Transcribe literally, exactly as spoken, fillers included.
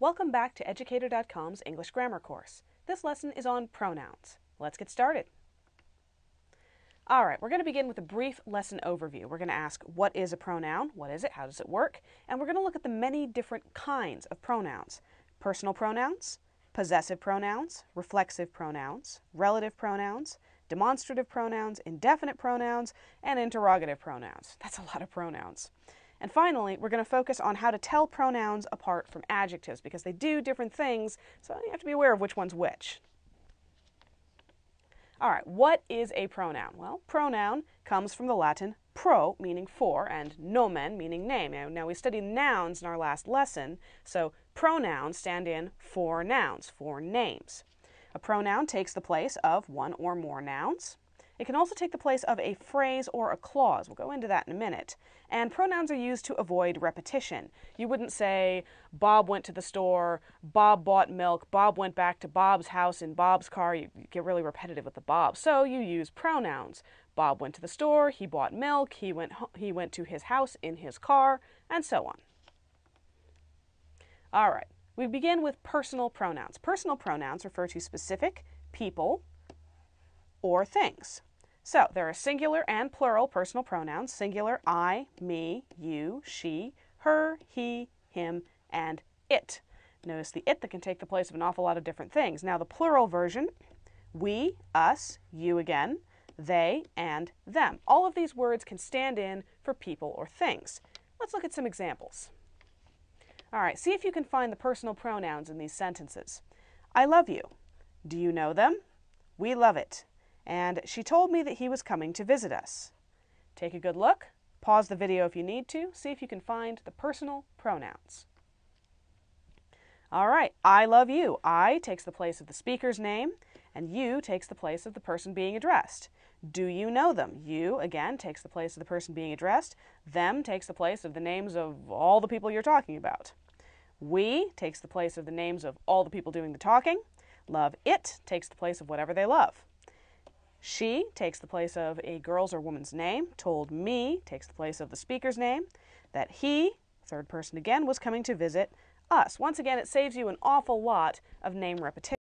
Welcome back to Educator dot com's English Grammar course. This lesson is on pronouns. Let's get started. All right, we're going to begin with a brief lesson overview. We're going to ask, what is a pronoun? What is it? How does it work? And we're going to look at the many different kinds of pronouns. Personal pronouns, possessive pronouns, reflexive pronouns, relative pronouns, demonstrative pronouns, indefinite pronouns, and interrogative pronouns. That's a lot of pronouns. And finally, we're going to focus on how to tell pronouns apart from adjectives, because they do different things, so you have to be aware of which one's which. All right, what is a pronoun? Well, pronoun comes from the Latin pro, meaning for, and nomen, meaning name. Now, now we studied nouns in our last lesson, so pronouns stand in for nouns, for names. A pronoun takes the place of one or more nouns. It can also take the place of a phrase or a clause. We'll go into that in a minute. And pronouns are used to avoid repetition. You wouldn't say, Bob went to the store, Bob bought milk, Bob went back to Bob's house in Bob's car. You get really repetitive with the Bob. So you use pronouns. Bob went to the store, he bought milk, he went, he went to his house in his car, and so on. All right, we begin with personal pronouns. Personal pronouns refer to specific people or things. So there are singular and plural personal pronouns. Singular, I, me, you, she, her, he, him, and it. Notice the it that can take the place of an awful lot of different things. Now the plural version, we, us, you again, they, and them. All of these words can stand in for people or things. Let's look at some examples. All right, see if you can find the personal pronouns in these sentences. I love you. Do you know them? We love it. And she told me that he was coming to visit us. Take a good look, pause the video if you need to, see if you can find the personal pronouns. All right, I love you. I takes the place of the speaker's name, and you takes the place of the person being addressed. Do you know them? You, again, takes the place of the person being addressed. Them takes the place of the names of all the people you're talking about. We takes the place of the names of all the people doing the talking. Love it takes the place of whatever they love. She takes the place of a girl's or woman's name. Told me takes the place of the speaker's name. That he, third person again, was coming to visit us. Once again, it saves you an awful lot of name repetition.